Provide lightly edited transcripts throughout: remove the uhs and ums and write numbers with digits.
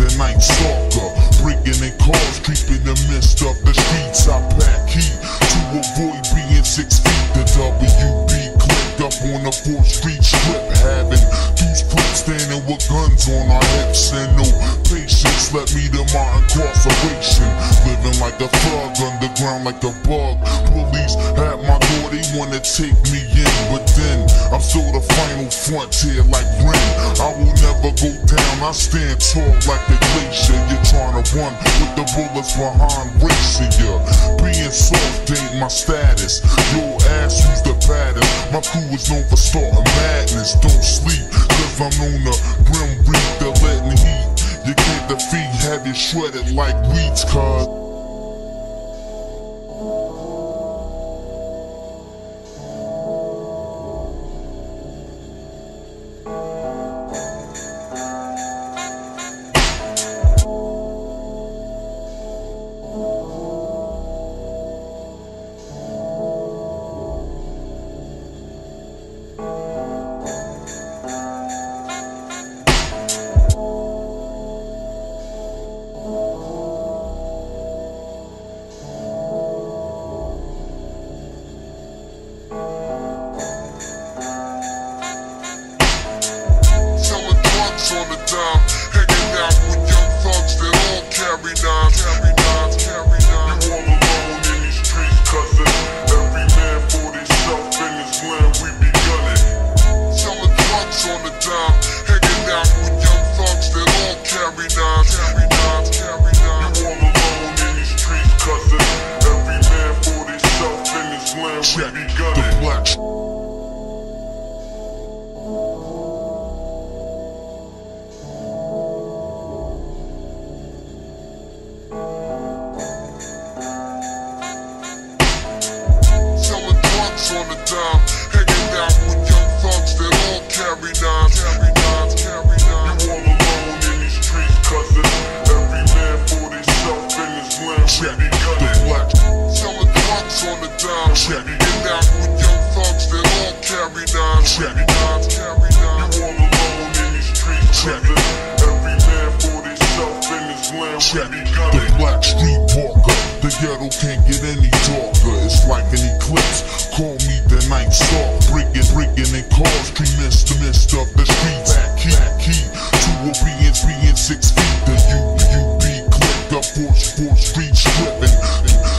the night stalker, breaking in cars, creeping the midst of the streets. I pack heat to avoid being 6 feet. The WB clicked up on the 4th Street strip, having dudes quick standing with guns on our hips, and no patience led me to my incarceration. Living like a thug, underground like a bug. Police at my door, they wanna take me in, but then I'm still the final frontier like Ren. I will never go down, I stand tall like the glacier. You're trying to run with the bullets behind racing ya. Being soft ain't my status. Your ass, who's the baddest? My crew is known for starting madness. Don't sleep, cause I'm on the grim reef, they're letting heat. You can't defeat, have it shredded like weeds, cause on the dime, hanging out with young thugs that all carry knives, You all alone in these streets, cousin. Every man for himself in his land, we be gunning. Selling drugs on the dime, hanging out with young thugs that all carry knives, You all alone in these streets, cousin. Every man for himself in his land, we be gunning. On the dime, hanging out with young thugs that all carry knives. You all alone in these streets, cousin. Every man for himself in his land, we be gunning. Selling drugs on the dime, hanging out with young thugs that all carry knives. You all alone in these streets, cousin. Every man for himself in his land, we be gunning. The black street walker, the ghetto can't get any darker. It's like an eclipse. Call me the night stalker, breaking in cars, mist up the streets. Back heat, to obedience, being 6 feet. The UB clicked up 4th Street stripping.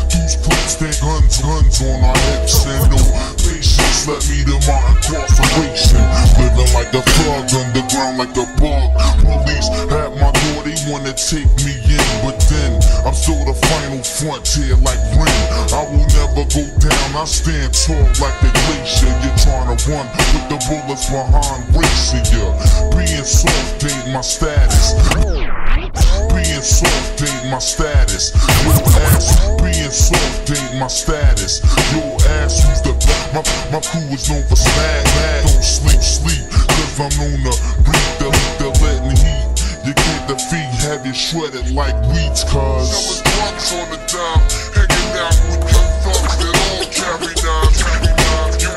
Dudes clips their guns on our hips, and no patience led me to my incarceration. Living like a thug, underground like a bug. Police at my door, they wanna take me in, but then I'm still the final frontier like Ren. I will never go down, I stand tall like the glacier. You're trying to run with the bullets behind racing ya. Being soft ain't my status. Your ass, being soft ain't my status. Your ass, who's the back? My crew is known for swag. Don't sleep, cause I'm known to breathe the letting heat. You can't defeat, have it shredded like weeds, cause selling drugs on the dime, hanging out with young thugs that all carry knives. You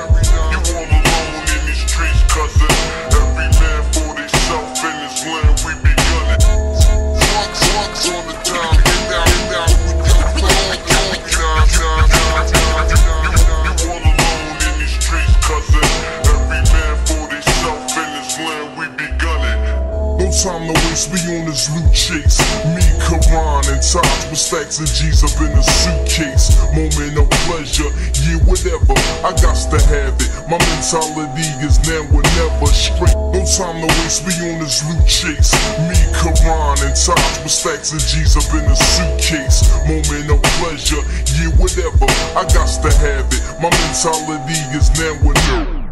all alone in these streets, cousin. Every man for himself in his land, we be gunning. Drugs on the dime, hanging out with young thugs that all carry knives. You all alone in these streets, cousin. Every man for himself in his land, we be gunning. No time to waste, we on this loot chase. Me, Karan, and Taj with stacks of G's up in a suitcase. Moment of pleasure, yeah, whatever, I gots to have it. My mentality is now or never, straight. No time to waste, we on this loot chase. Me, Karan, and Taj with stacks of G's up in a suitcase. Moment of pleasure, yeah, whatever, I gots to have it. My mentality is now or never.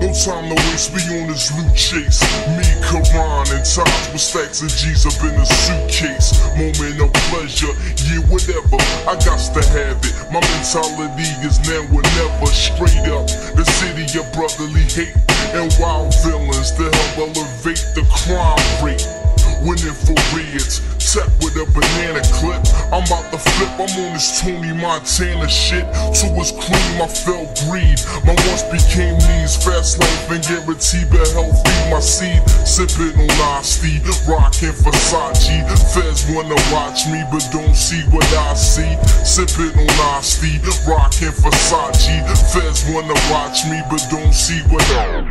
No time to waste, we on this loot chase. Me, Karan, and Taj with stacks of G's up in a suitcase. Moment of pleasure, yeah, whatever, I gots to have it. My mentality is now or never, straight up. The city of brotherly hate and wild villains to help elevate the crime rate. Winning for riots, set with a banana clip. I'm about to flip, I'm on this Tony Montana shit. Two was clean, I felt greed. My once became needs, fast life and guaranteed but health feed my seed. Sipping on honesty, rockin' Versace. Feds wanna watch me, but don't see what I see. Sipping on honesty, rockin' Versace. Feds wanna watch me, but don't see what I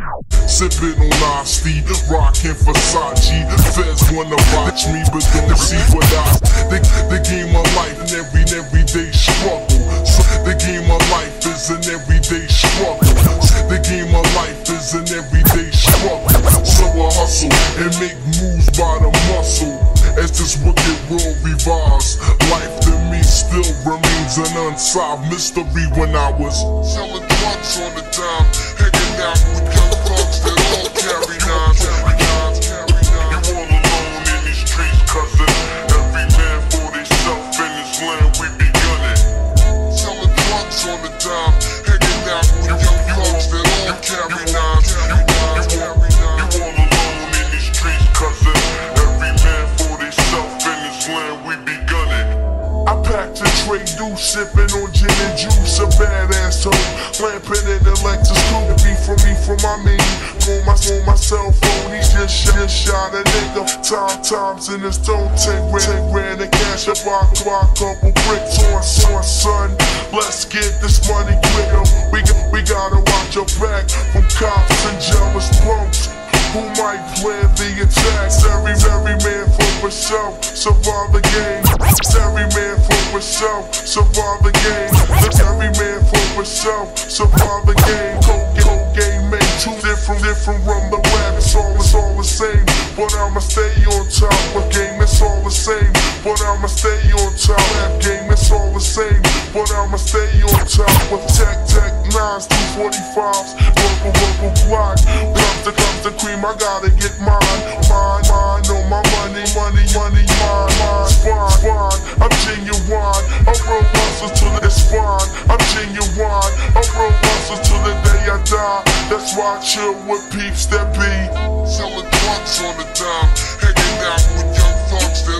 sippin' on honesty, rockin' Versace. Feds wanna watch me, but don't see what I. The game of life, an everyday struggle. So the game of life is an everyday struggle. The game of life is an everyday struggle. So I hustle and make moves by the muscle. As this wicked world revolves, life to me still remains an unsolved mystery. When I was selling drugs on the dime, hanging out with young thugs that all carry nines. You all alone in these streets, cousin. Every man for theyself in this land we be gunning. Selling drugs on the dime, hanging out with young thugs that all carry nines. You all alone in these streets, cousin. Every man for theyself in this land we be gunning. I packed a tray, do sipping on gin and juice, a badass hoe, lamping in the Lexus coupe. From my main, on my cell phone, he just shot a nigga. Times in his throat, take ran the cash up, I couple bricks on son. Let's get this money quicker. We gotta watch our back from cops and jealous punks who might plan the attacks. Every man for himself, survive the game. Every man for himself, survive the game. Every man for himself, survive the game. Cold game made two different from the web. It's all the same, but I'ma stay on top. Rap game, it's all the same, but I'ma stay on top. Rap game, it's all the same, but I'ma stay on top. With tech nines, 245s, purple block. Comes the cream, I gotta get mine. On my money, mine. Spine, I'm genuine. I roll muscles till it's fine. I'm genuine. I roll muscles till the day I die. That's why I chill with peeps that be selling drugs on the dime, hanging out with young thugs that